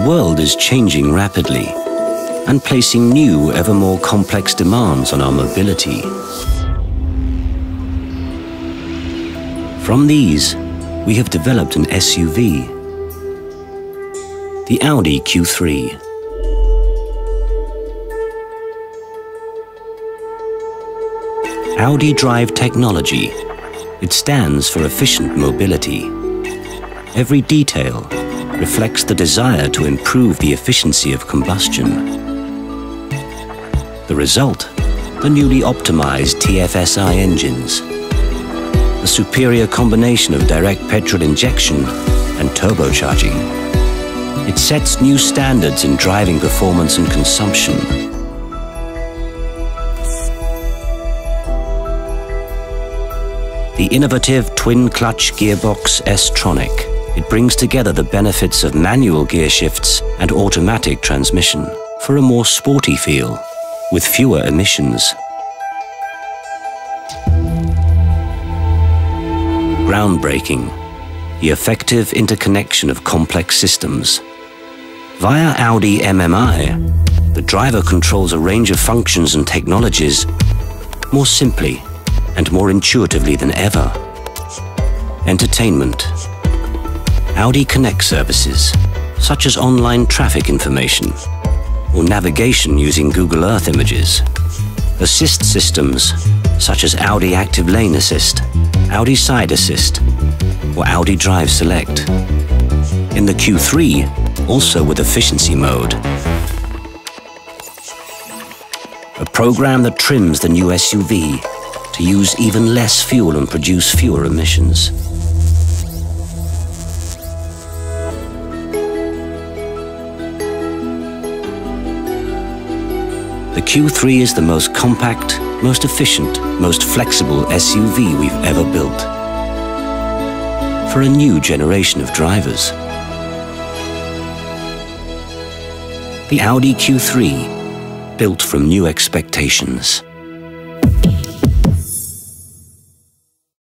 The world is changing rapidly and placing new, ever more complex demands on our mobility. From these, we have developed an SUV, the Audi Q3. Audi Drive technology. It stands for efficient mobility. Every detail reflects the desire to improve the efficiency of combustion. The result, the newly optimized TFSI engines. A superior combination of direct petrol injection and turbocharging. It sets new standards in driving performance and consumption. The innovative twin-clutch gearbox S-Tronic. It brings together the benefits of manual gear shifts and automatic transmission for a more sporty feel with fewer emissions. Groundbreaking, the effective interconnection of complex systems. Via Audi MMI, the driver controls a range of functions and technologies more simply and more intuitively than ever. Entertainment. Audi Connect services, such as online traffic information or navigation using Google Earth images. Assist systems, such as Audi Active Lane Assist, Audi Side Assist, or Audi Drive Select. In the Q3, also with efficiency mode. A program that trims the new SUV to use even less fuel and produce fewer emissions. The Q3 is the most compact, most efficient, most flexible SUV we've ever built. For a new generation of drivers. The Audi Q3, built from new expectations.